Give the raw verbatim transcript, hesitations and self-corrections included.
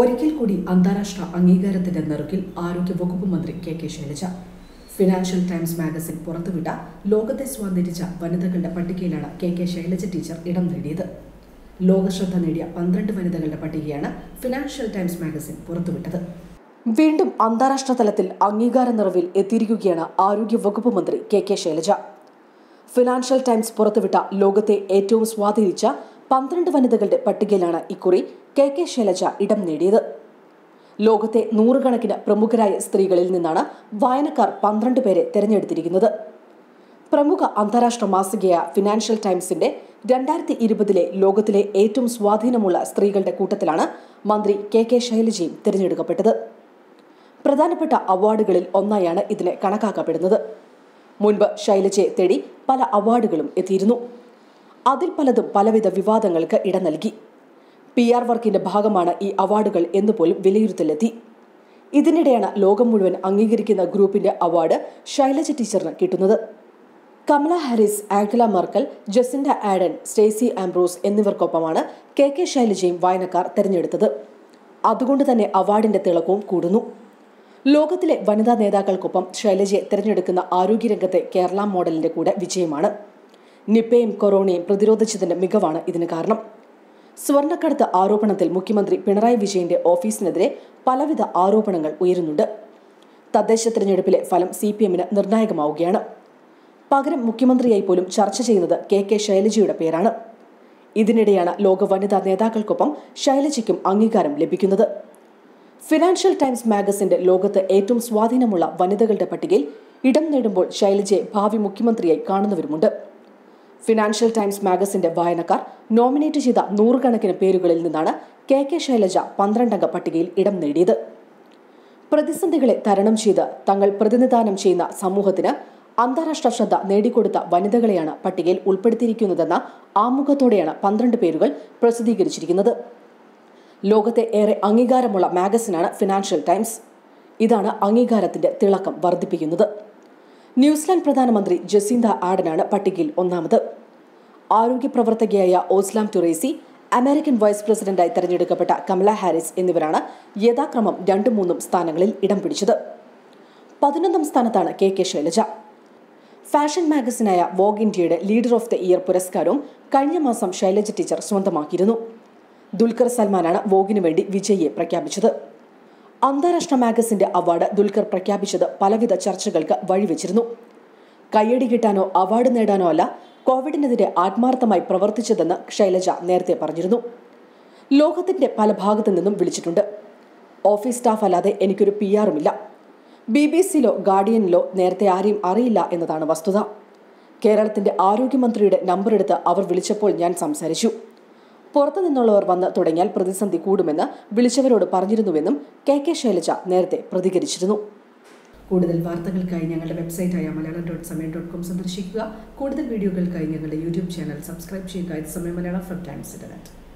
ഒരിക്കൽ കൂടി അന്താരാഷ്ട്ര അംഗീകാരത്തിന്റെ നെറുകിൽ ആരോഗ്യവകുപ്പ് മന്ത്രി K K. Shailaja. Financial Times magazine പുറത്തുവിട്ട ലോകത്തെ സ്വാധീനിച്ച വനിതകളുടെ പട്ടികയിലാണ് കെ.കെ. ശൈലജ ടീച്ചർ ഇടം നേടിയത്. ലോകശ്രദ്ധ നേടിയ പന്ത്രണ്ട് വനിതകളുടെ പട്ടികയാണ് ഫിനാൻഷ്യൽ ടൈംസ് മാഗസിൻ പുറത്തുവിട്ടത്. വീണ്ടും അന്താരാഷ്ട്ര തലത്തിൽ അംഗീകാര നിറവിൽ എത്തിയിരിക്കുകയാണ് ആരോഗ്യവകുപ്പ് മന്ത്രി കെ.കെ. ശൈലജ. ഫിനാൻഷ്യൽ ടൈംസ് പുറത്തുവിട്ട ലോകത്തെ ഏറ്റവും സ്വാധീനിച്ച പന്ത്രണ്ട് വനിതകളുടെ പട്ടികയിലാണ് ഇക്കുറി കെ കെ ശൈലജ ഇടം നേടിയത്. ലോകത്തെ നൂറുകണക്കിന് പ്രമുഖരായ സ്ത്രീകളിൽ നിന്നാണ് വായനക്കാർ പന്ത്രണ്ട് പേരെ തിരഞ്ഞെടുത്തിരിക്കുന്നത്. പ്രമുഖ അന്താരാഷ്ട്ര മാസികയായ ഫിനാൻഷ്യൽ ടൈംസിന്റെ രണ്ടായിരത്തി ഇരുപതിലെ ലോകത്തിലെ ഏറ്റവും സ്വാധീനമുള്ള സ്ത്രീകളുടെ കൂട്ടത്തിലാണ് മന്ത്രി കെ കെ ശൈലജയും തിരഞ്ഞെടുക്കപ്പെട്ടത്. പ്രധാനപ്പെട്ട അവാർഡുകളിൽ ഒന്നായാണ് ഇതിനെ കണക്കാക്കപ്പെടുന്നത്. മുൻപ് ശൈലജയെ തേടി പല അവാർഡുകളും എത്തിയിരുന്നു. അതിൽ പലതും പലവിധ വിവാദങ്ങൾക്ക് ഇട നൽകി. പി ആർ വർക്കിന്റെ ഭാഗമാണ് ഈ അവാർഡുകൾ എന്നുപോലും വിലയിരുത്തലെത്തി. ഇതിനിടെയാണ് ലോകം മുഴുവൻ അംഗീകരിക്കുന്ന ഗ്രൂപ്പിന്റെ അവാർഡ് ശൈലജ ടീച്ചറിന് കിട്ടുന്നത്. Kamala Harris, Angela Merkel, Jacinda Ardern, Stacey Abrams എന്നിവർക്കൊപ്പമാണ് കെ കെ ശൈലജയും വായനക്കാർ തെരഞ്ഞെടുത്തത്. അതുകൊണ്ട് തന്നെ അവാർഡിന്റെ തിളക്കവും കൂടുന്നു. ലോകത്തിലെ വനിതാ നേതാക്കൾക്കൊപ്പം ശൈലജയെ തിരഞ്ഞെടുക്കുന്ന ആരോഗ്യരംഗത്തെ കേരള മോഡലിന്റെ കൂടെ വിജയമാണ്. നിപ്പയും കൊറോണയും പ്രതിരോധിച്ചതിന്റെ മികവാണ് ഇതിന് കാരണം. സ്വർണ്ണക്കടത്ത് ആരോപണത്തിൽ മുഖ്യമന്ത്രി പിണറായി വിജയന്റെ ഓഫീസിനെതിരെ പലവിധ ആരോപണങ്ങൾ ഉയരുന്നുണ്ട്. തദ്ദേശ തിരഞ്ഞെടുപ്പിലെ ഫലം സി പി എമ്മിന് നിർണായകമാവുകയാണ്. പകരം മുഖ്യമന്ത്രിയായി പോലും ചർച്ച ചെയ്യുന്നത് കെ കെ ശൈലജയുടെ പേരാണ്. ഇതിനിടെയാണ് ലോക വനിതാ നേതാക്കൾക്കൊപ്പം ശൈലജയ്ക്കും അംഗീകാരം ലഭിക്കുന്നത്. ഫിനാൻഷ്യൽ ടൈംസ് മാഗസിന്റെ ലോകത്ത് ഏറ്റവും സ്വാധീനമുള്ള വനിതകളുടെ പട്ടികയിൽ ഇടം നേടുമ്പോൾ ശൈലജയെ ഭാവി മുഖ്യമന്ത്രിയായി കാണുന്നവരുമുണ്ട്. ഫിനാൻഷ്യൽ ടൈംസ് മാഗസിന്റെ വായനക്കാർ നോമിനേറ്റ് ചെയ്ത നൂറുകണക്കിന് പേരുകളിൽ നിന്നാണ് കെ കെ ശൈലജ പന്ത്രണ്ടംഗ പട്ടികയിൽ ഇടം നേടിയത്. പ്രതിസന്ധികളെ തരണം ചെയ്ത് തങ്ങൾ പ്രതിനിധാനം ചെയ്യുന്ന സമൂഹത്തിന് അന്താരാഷ്ട്ര ശ്രദ്ധ നേടിക്കൊടുത്ത വനിതകളെയാണ് പട്ടികയിൽ ഉൾപ്പെടുത്തിയിരിക്കുന്നതെന്ന ആമുഖത്തോടെയാണ് പന്ത്രണ്ട് പേരുകൾ പ്രസിദ്ധീകരിച്ചിരിക്കുന്നത്. ലോകത്തെ ഏറെ അംഗീകാരമുള്ള മാഗസിനാണ് ഫിനാൻഷ്യൽ ടൈംസ്. ഇതാണ് അംഗീകാരത്തിന്റെ തിളക്കം വർദ്ധിപ്പിക്കുന്നത്. ന്യൂസിലാൻഡ് പ്രധാനമന്ത്രി ജസീന്ത ആഡനാണ് പട്ടികയിൽ ഒന്നാമത്. ആരോഗ്യ പ്രവർത്തകയായ ഓസ്ലാം ടുറേസി, അമേരിക്കൻ വൈസ് പ്രസിഡന്റായി തെരഞ്ഞെടുക്കപ്പെട്ട കമല ഹാരിസ് എന്നിവരാണ് യഥാക്രമം രണ്ടും മൂന്നും സ്ഥാനങ്ങളിൽ ഇടം പിടിച്ചത്. പതിനൊന്നാം സ്ഥാനത്താണ് കെ കെ ശൈലജ. ഫാഷൻ മാഗസിനായ വോഗ് ഇന്ത്യയുടെ ലീഡർ ഓഫ് ദ ഇയർ പുരസ്കാരവും കഴിഞ്ഞ മാസം ശൈലജ ടീച്ചർ സ്വന്തമാക്കിയിരുന്നു. ദുൽഖർ സൽമാനാണ് വോഗിനു വേണ്ടി വിജയിയെ പ്രഖ്യാപിച്ചത്. അന്താരാഷ്ട്ര മാഗസിന്റെ അവാർഡ് ദുൽഖർ പ്രഖ്യാപിച്ചത് പലവിധ ചർച്ചകൾക്ക് വഴിവെച്ചിരുന്നു. കയ്യടി കിട്ടാനോ അവാർഡ് നേടാനോ അല്ല, കോവിഡിനെതിരെ ആത്മാർത്ഥമായി പ്രവർത്തിച്ചതെന്ന് ശൈലജ നേരത്തെ പറഞ്ഞിരുന്നു. ലോകത്തിന്റെ പല ഭാഗത്തു നിന്നും വിളിച്ചിട്ടുണ്ട്. ഓഫീസ് സ്റ്റാഫ് അല്ലാതെ എനിക്കൊരു പി ആറുമില്ല. ബി ബി സിയിലോ ഗാർഡിയനിലോ നേരത്തെ ആരെയും അറിയില്ല എന്നതാണ് വസ്തുത. കേരളത്തിന്റെ ആരോഗ്യമന്ത്രിയുടെ നമ്പർ എടുത്ത് അവർ വിളിച്ചപ്പോൾ ഞാൻ സംസാരിച്ചു. പുറത്തു നിന്നുള്ളവർ വന്ന് തുടങ്ങിയാൽ പ്രതിസന്ധി കൂടുമെന്ന് വിളിച്ചവരോട് പറഞ്ഞിരുന്നുവെന്നും കെ കെ ശൈലജ നേരത്തെ പ്രതികരിച്ചിരുന്നു. കൂടുതൽ വാർത്തകൾക്കായി ഞങ്ങളുടെ വെബ്സൈറ്റായ Malayalam dot Samayam dot com സന്ദർശിക്കുക. കൂടുതൽ വീഡിയോകൾക്കായി ഞങ്ങളുടെ യൂട്യൂബ് ചാനൽ സബ്സ്ക്രൈബ് ചെയ്യുക. ഇത് സമയം മലയാളം ഫ്രം ടൈംസ് ഇന്റർനെറ്റ്.